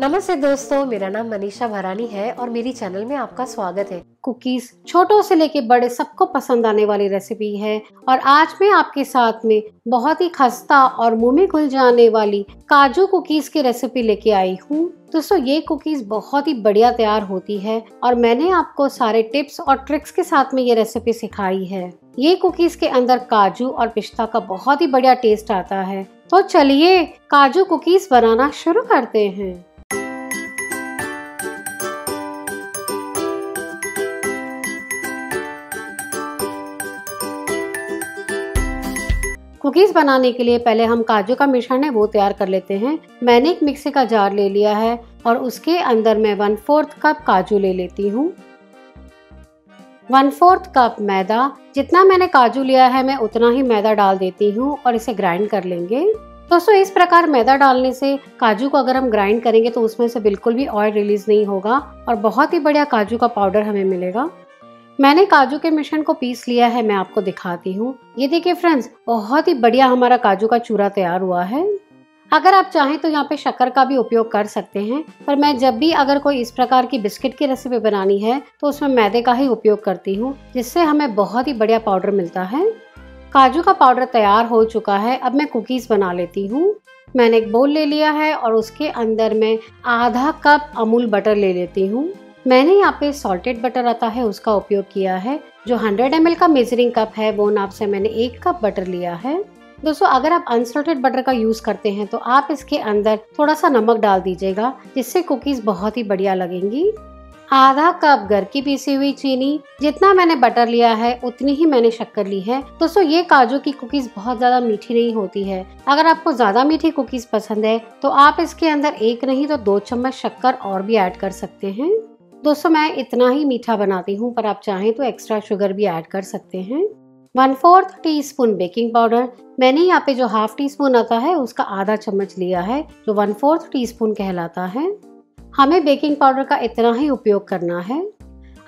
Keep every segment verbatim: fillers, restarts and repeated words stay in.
नमस्ते दोस्तों, मेरा नाम मनीषा भरानी है और मेरी चैनल में आपका स्वागत है। कुकीज छोटों से लेके बड़े सबको पसंद आने वाली रेसिपी है और आज मैं आपके साथ में बहुत ही खस्ता और मुंह में घुल जाने वाली काजू कुकीज की रेसिपी लेके आई हूँ। दोस्तों ये कुकीज बहुत ही बढ़िया तैयार होती है और मैंने आपको सारे टिप्स और ट्रिक्स के साथ में ये रेसिपी सिखाई है। ये कुकीज के अंदर काजू और पिस्ता का बहुत ही बढ़िया टेस्ट आता है। तो चलिए काजू कुकीज बनाना शुरू करते हैं। कुकीज बनाने के लिए पहले हम काजू का मिश्रण है वो तैयार कर लेते हैं। मैंने एक मिक्सी का जार ले लिया है और उसके अंदर मैं वन फोर्थ कप काजू ले लेती हूँ, वन फोर्थ कप मैदा। जितना मैंने काजू लिया है मैं उतना ही मैदा डाल देती हूँ और इसे ग्राइंड कर लेंगे। दोस्तों इस प्रकार मैदा डालने से काजू को अगर हम ग्राइंड करेंगे तो उसमें से बिल्कुल भी ऑयल रिलीज नहीं होगा और बहुत ही बढ़िया काजू का पाउडर हमें मिलेगा। मैंने काजू के मिश्रण को पीस लिया है, मैं आपको दिखाती हूँ। ये देखिए फ्रेंड्स, बहुत ही बढ़िया हमारा काजू का चूरा तैयार हुआ है। अगर आप चाहें तो यहाँ पे शक्कर का भी उपयोग कर सकते हैं, पर मैं जब भी अगर कोई इस प्रकार की बिस्किट की रेसिपी बनानी है तो उसमें मैदे का ही उपयोग करती हूँ, जिससे हमें बहुत ही बढ़िया पाउडर मिलता है। काजू का पाउडर तैयार हो चुका है, अब मैं कुकीज़ बना लेती हूँ। मैंने एक बोल ले लिया है और उसके अंदर मैं आधा कप अमूल बटर ले लेती हूँ। मैंने यहाँ पे सॉल्टेड बटर आता है उसका उपयोग किया है। जो हंड्रेड एम एल का मेजरिंग कप है वो नाप से मैंने एक कप बटर लिया है। दोस्तों अगर आप अनसॉल्टेड बटर का यूज़ करते हैं तो आप इसके अंदर थोड़ा सा नमक डाल दीजिएगा, जिससे कुकीज़ बहुत ही बढ़िया लगेंगी। आधा कप घर की पीसी हुई चीनी, जितना मैंने बटर लिया है उतनी ही मैंने शक्कर ली है। दोस्तों ये काजू की कुकीज़ बहुत ज़्यादा मीठी नहीं होती है। अगर आपको ज़्यादा मीठी कुकीज़ पसंद है तो आप इसके अंदर एक नहीं तो दो चम्मच शक्कर और भी ऐड कर सकते हैं। दोस्तों मैं इतना ही मीठा बनाती हूँ, पर आप चाहें तो एक्स्ट्रा शुगर भी ऐड कर सकते हैं। One fourth teaspoon baking powder, मैंने यहाँ पे जो हाफ टी स्पून आता है उसका आधा चम्मच लिया है, जो वन फोर्थ टी स्पून कहलाता है। हमें बेकिंग पाउडर का इतना ही उपयोग करना है।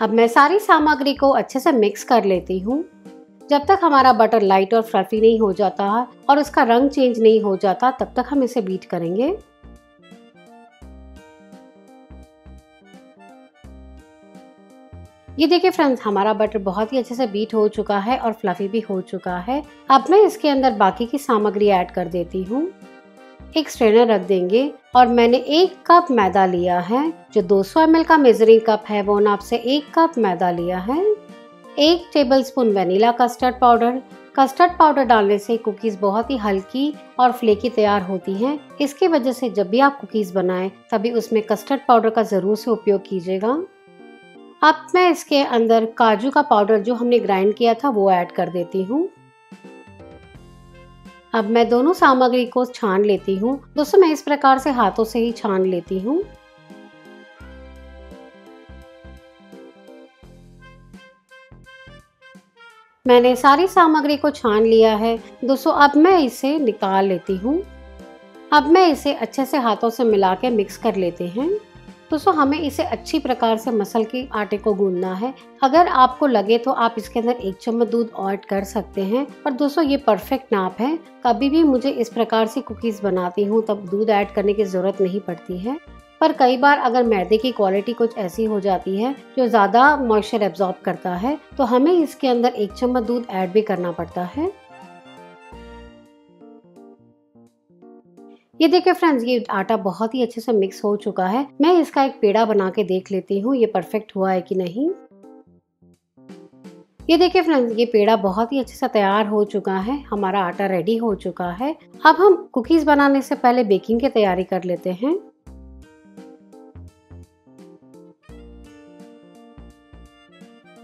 अब मैं सारी सामग्री को अच्छे से मिक्स कर लेती हूँ। जब तक हमारा बटर लाइट और फ्लफी नहीं हो जाता और उसका रंग चेंज नहीं हो जाता तब तक हम इसे बीट करेंगे। ये देखिए फ्रेंड्स, हमारा बटर बहुत ही अच्छे से बीट हो चुका है और फ्लफी भी हो चुका है। अब मैं इसके अंदर बाकी की सामग्री ऐड कर देती हूँ। एक स्ट्रेनर रख देंगे और मैंने एक कप मैदा लिया है, जो दो सौ एम एल का मेजरिंग कप है वो नाप से एक कप मैदा लिया है। एक tablespoon vanilla custard powder, custard powder डालने से कुकीज़ बहुत ही हल्की और फ्लेकी तैयार होती हैं। इसकी वजह से जब भी आप कुकीज़ बनाएं तभी उसमें कस्टर्ड पाउडर का ज़रूर से उपयोग कीजिएगा। अब मैं इसके अंदर काजू का पाउडर जो हमने ग्राइंड किया था वो ऐड कर देती हूँ। अब मैं दोनों सामग्री को छान लेती हूँ। दोस्तों मैं इस प्रकार से हाथों से ही छान लेती हूँ। मैंने सारी सामग्री को छान लिया है। दोस्तों अब मैं इसे निकाल लेती हूँ। अब मैं इसे अच्छे से हाथों से मिला के मिक्स कर लेते हैं। दोस्तों हमें इसे अच्छी प्रकार से मसल के आटे को गूंदना है। अगर आपको लगे तो आप इसके अंदर एक चम्मच दूध ऐड कर सकते हैं, पर दोस्तों ये परफेक्ट नाप है। कभी भी मुझे इस प्रकार से कुकीज़ बनाती हूँ तब दूध ऐड करने की ज़रूरत नहीं पड़ती है, पर कई बार अगर मैदे की क्वालिटी कुछ ऐसी हो जाती है जो ज़्यादा मॉइस्चर एब्जॉर्ब करता है तो हमें इसके अंदर एक चम्मच दूध ऐड भी करना पड़ता है। ये देखिए फ्रेंड्स, ये आटा बहुत ही अच्छे से मिक्स हो चुका है। मैं इसका एक पेड़ा बना के देख लेती हूँ ये परफेक्ट हुआ है कि नहीं। ये देखिए फ्रेंड्स, ये पेड़ा बहुत ही अच्छे से तैयार हो चुका है। हमारा आटा रेडी हो चुका है। अब हम कुकीज़ बनाने से पहले बेकिंग की तैयारी कर लेते हैं।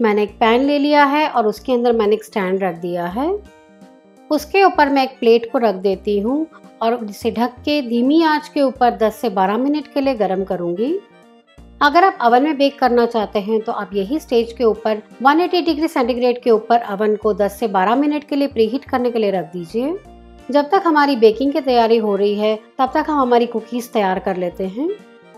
मैंने एक पैन ले लिया है और उसके अंदर मैंने एक स्टैंड रख दिया है। उसके ऊपर मैं एक प्लेट को रख देती हूँ और इसे ढक के धीमी आंच के ऊपर दस से बारह मिनट के लिए गर्म करूंगी। अगर आप अवन में बेक करना चाहते हैं तो आप यही स्टेज के ऊपर एक सौ अस्सी डिग्री सेंटीग्रेड के ऊपर अवन को दस से बारह मिनट के लिए प्रीहीट करने के लिए रख दीजिए। जब तक हमारी बेकिंग की तैयारी हो रही है तब तक हम हमारी कुकीज़ तैयार कर लेते हैं।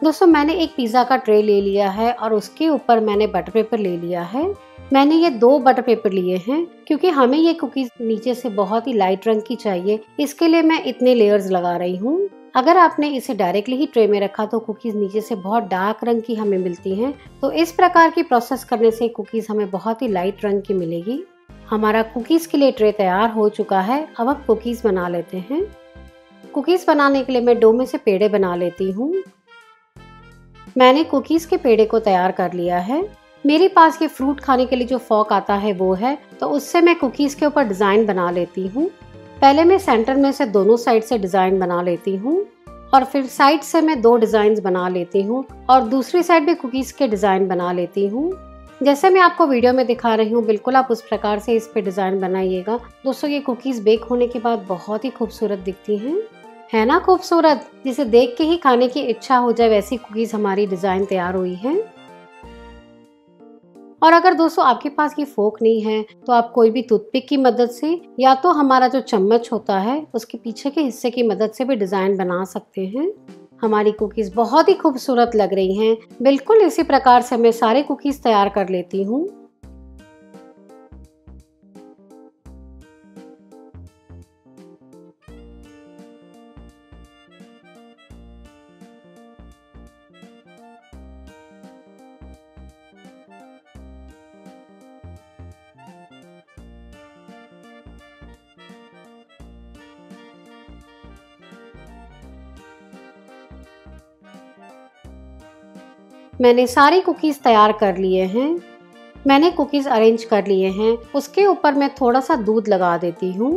दोस्तों मैंने एक पिज़्ज़ा का ट्रे ले लिया है और उसके ऊपर मैंने बटर पेपर ले लिया है। मैंने ये दो बटर पेपर लिए हैं क्योंकि हमें ये कुकीज़ नीचे से बहुत ही लाइट रंग की चाहिए, इसके लिए मैं इतने लेयर्स लगा रही हूँ। अगर आपने इसे डायरेक्टली ही ट्रे में रखा तो कुकीज़ नीचे से बहुत डार्क रंग की हमें मिलती हैं। तो इस प्रकार की प्रोसेस करने से कुकीज़ हमें बहुत ही लाइट रंग की मिलेगी। हमारा कुकीज़ के लिए ट्रे तैयार हो चुका है। अब हम कुकीज़ बना लेते हैं। कुकीज़ बनाने के लिए मैं डो में से पेड़े बना लेती हूँ। मैंने कुकीज़ के पेड़े को तैयार कर लिया है। मेरे पास ये फ्रूट खाने के लिए जो फॉक आता है वो है, तो उससे मैं कुकीज़ के ऊपर डिज़ाइन बना लेती हूँ। पहले मैं सेंटर में से दोनों साइड से डिज़ाइन बना लेती हूँ और फिर साइड से मैं दो डिज़ाइंस बना लेती हूँ और दूसरी साइड भी कुकीज़ के डिज़ाइन बना लेती हूँ। जैसे मैं आपको वीडियो में दिखा रही हूँ बिल्कुल आप उस प्रकार से इस पे डिज़ाइन बनाइएगा। दोस्तों ये कुकीज़ बेक होने के बाद बहुत ही खूबसूरत दिखती हैं, है ना खूबसूरत, जिसे देख के ही खाने की इच्छा हो जाए वैसी कुकीज़ हमारी डिज़ाइन तैयार हुई है। और अगर दोस्तों आपके पास ये फोक नहीं है तो आप कोई भी टूथपिक की मदद से या तो हमारा जो चम्मच होता है उसके पीछे के हिस्से की मदद से भी डिज़ाइन बना सकते हैं। हमारी कुकीज़ बहुत ही खूबसूरत लग रही हैं। बिल्कुल इसी प्रकार से मैं सारे कुकीज़ तैयार कर लेती हूँ। मैंने सारे कुकीज़ तैयार कर लिए हैं। मैंने कुकीज़ अरेंज कर लिए हैं। उसके ऊपर मैं थोड़ा सा दूध लगा देती हूँ।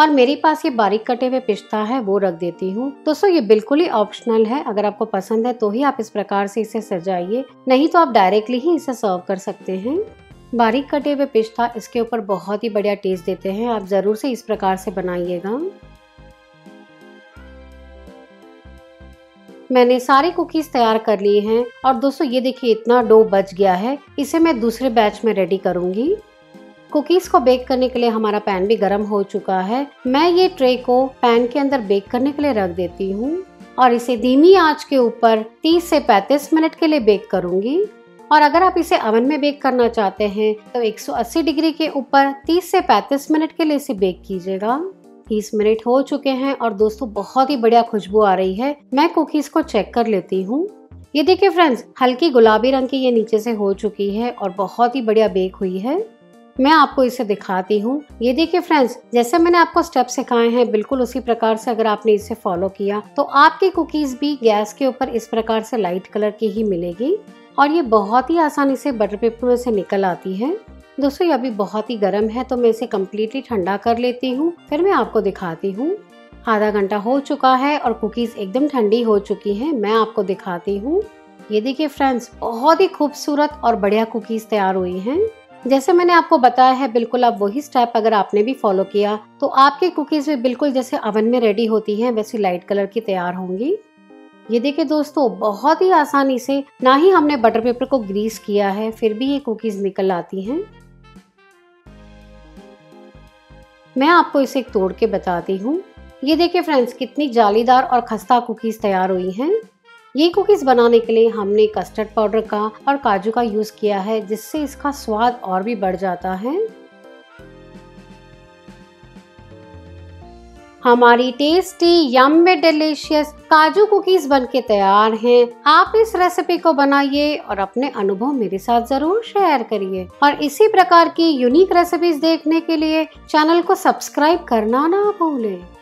और मेरे पास ये बारीक कटे हुए पिस्ता है वो रख देती हूँ। दोस्तों ये बिल्कुल ही ऑप्शनल है, अगर आपको पसंद है तो ही आप इस प्रकार से इसे सजाइए, नहीं तो आप डायरेक्टली ही इसे सर्व कर सकते हैं। बारीक कटे हुए पिस्ता इसके ऊपर बहुत ही बढ़िया टेस्ट देते हैं। आप ज़रूर से इस प्रकार से बनाइएगा। मैंने सारे कुकीज़ तैयार कर लिए हैं और दोस्तों ये देखिए इतना डो बच गया है, इसे मैं दूसरे बैच में रेडी करूंगी। कुकीज़ को बेक करने के लिए हमारा पैन भी गर्म हो चुका है। मैं ये ट्रे को पैन के अंदर बेक करने के लिए रख देती हूँ और इसे धीमी आंच के ऊपर तीस से पैंतीस मिनट के लिए बेक करूंगी। और अगर आप इसे ओवन में बेक करना चाहते हैं तो एक सौ अस्सी डिग्री के ऊपर तीस से पैंतीस मिनट के लिए इसे बेक कीजिएगा। तीस मिनट हो चुके हैं और दोस्तों बहुत ही बढ़िया खुशबू आ रही है। मैं कुकीज़ को चेक कर लेती हूँ। ये देखिए फ्रेंड्स, हल्की गुलाबी रंग की ये नीचे से हो चुकी है और बहुत ही बढ़िया बेक हुई है। मैं आपको इसे दिखाती हूँ। ये देखिए फ्रेंड्स, जैसे मैंने आपको स्टेप सिखाए हैं बिल्कुल उसी प्रकार से अगर आपने इसे फॉलो किया तो आपकी कुकीज़ भी गैस के ऊपर इस प्रकार से लाइट कलर की ही मिलेगी और ये बहुत ही आसानी से बटर पेपर में से निकल आती है। दोस्तों ये अभी बहुत ही गर्म है तो मैं इसे कम्प्लीटली ठंडा कर लेती हूँ, फिर मैं आपको दिखाती हूँ। आधा घंटा हो चुका है और कुकीज़ एकदम ठंडी हो चुकी हैं। मैं आपको दिखाती हूँ। ये देखिए फ्रेंड्स, बहुत ही खूबसूरत और बढ़िया कुकीज़ तैयार हुई हैं। जैसे मैंने आपको बताया है बिल्कुल आप वही स्टेप अगर आपने भी फॉलो किया तो आपकी कुकीज़ भी बिल्कुल जैसे ओवन में रेडी होती हैं वैसी लाइट कलर की तैयार होंगी। ये देखिए दोस्तों, बहुत ही आसानी से ना ही हमने बटर पेपर को ग्रीस किया है फिर भी ये कुकीज़ निकल आती हैं। मैं आपको इसे तोड़ के बताती हूँ। ये देखिए फ्रेंड्स, कितनी जालीदार और खस्ता कुकीज़ तैयार हुई हैं। ये कुकीज़ बनाने के लिए हमने कस्टर्ड पाउडर का और काजू का यूज़ किया है जिससे इसका स्वाद और भी बढ़ जाता है। हमारी टेस्टी यम्मी डिलीशियस काजू कुकीज़ बनके तैयार हैं। आप इस रेसिपी को बनाइए और अपने अनुभव मेरे साथ जरूर शेयर करिए। और इसी प्रकार की यूनिक रेसिपीज देखने के लिए चैनल को सब्सक्राइब करना ना भूलें।